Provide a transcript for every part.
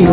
Eni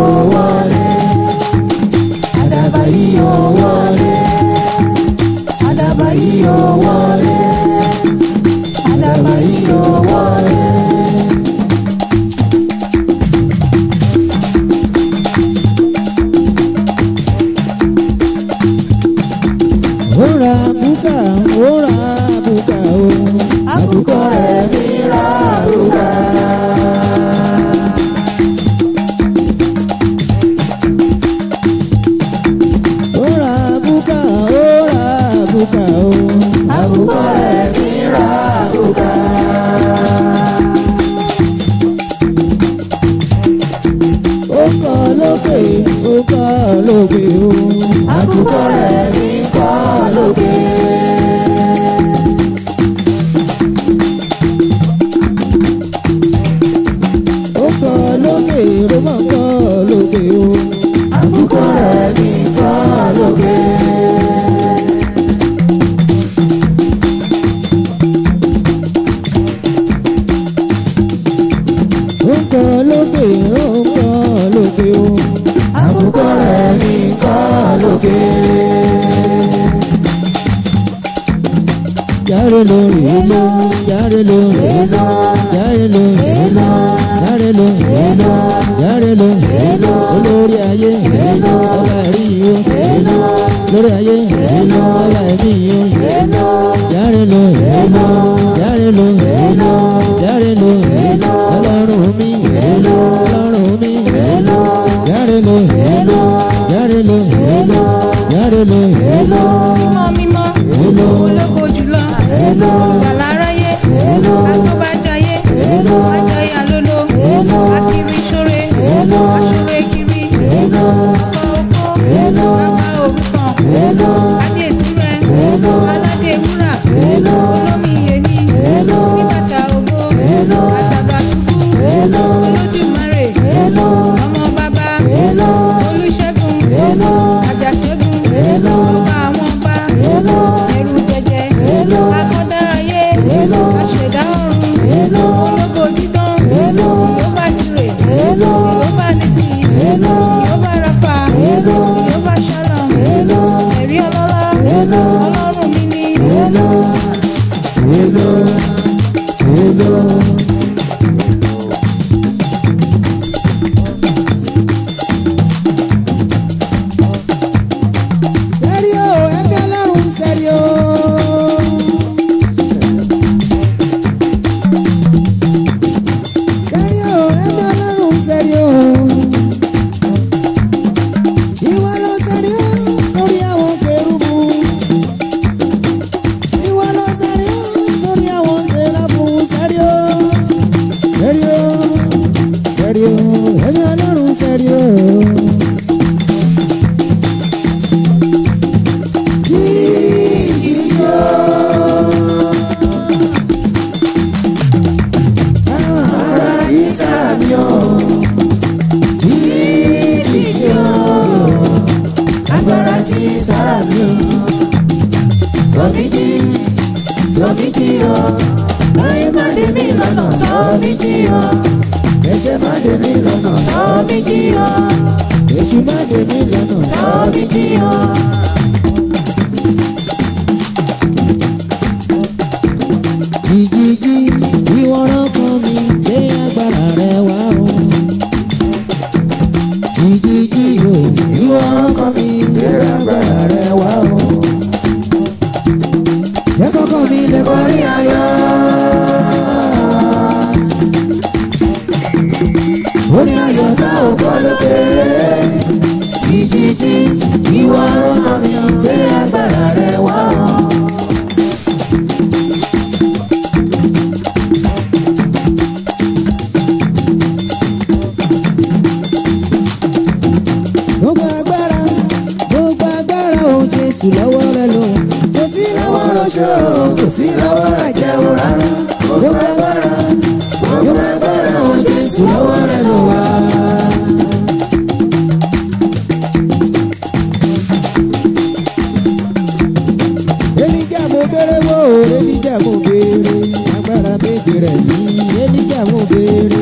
jamu bere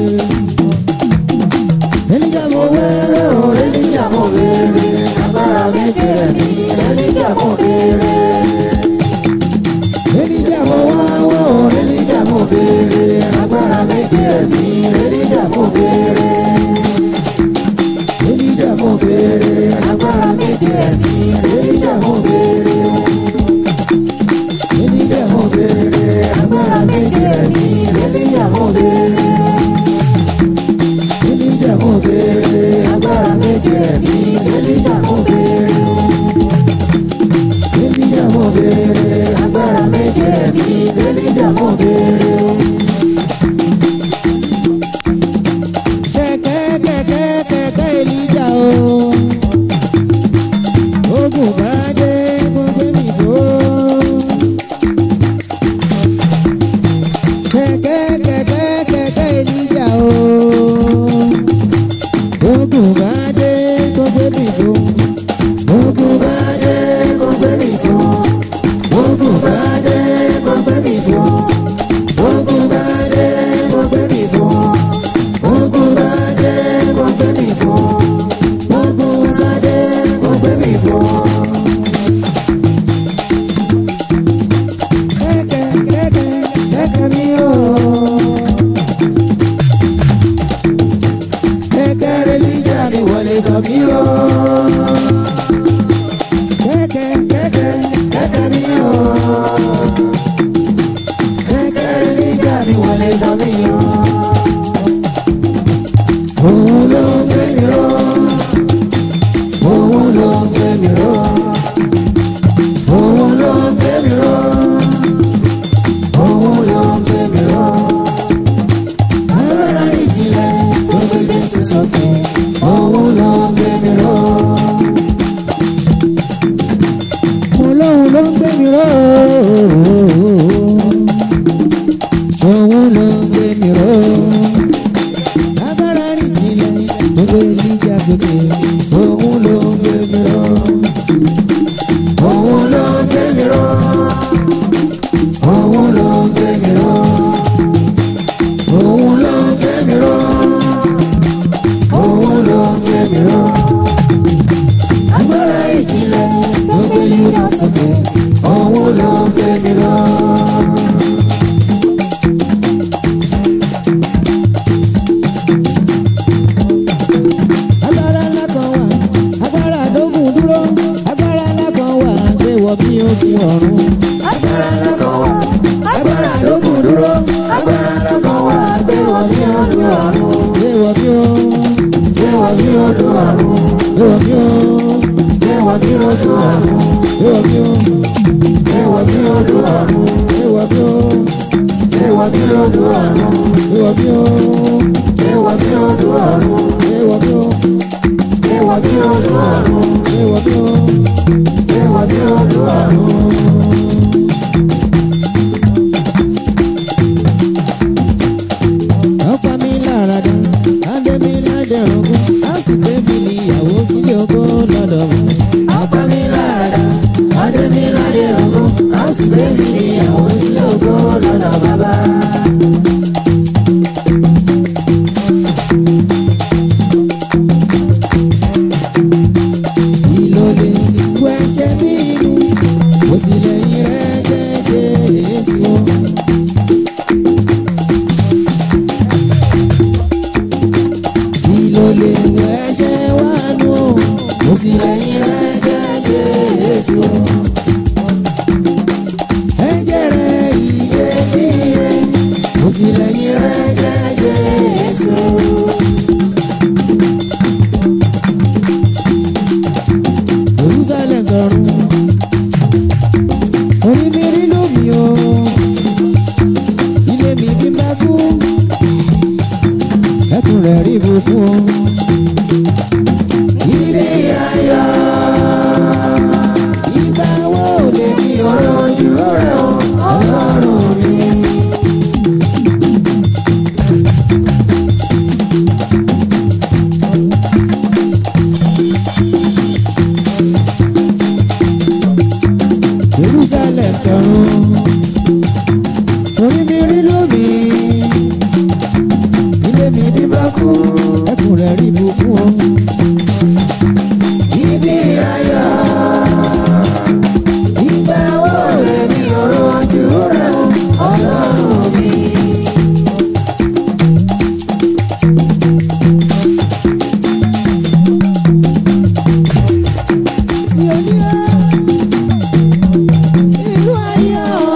Why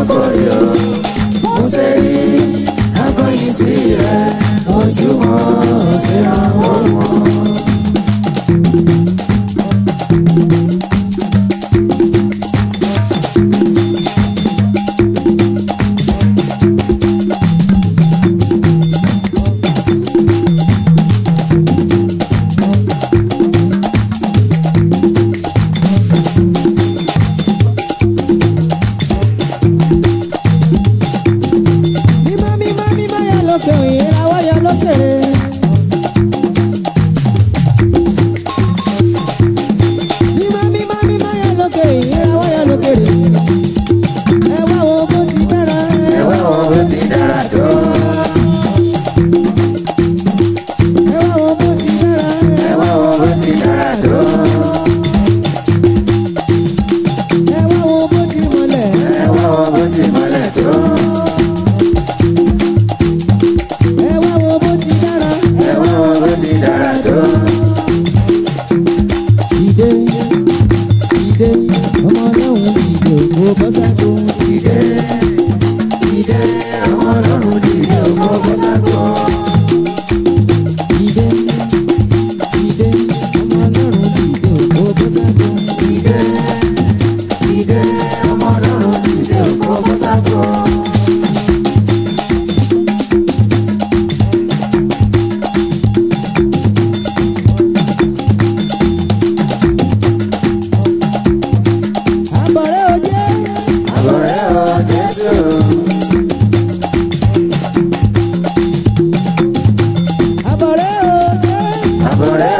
Abore o Jésù.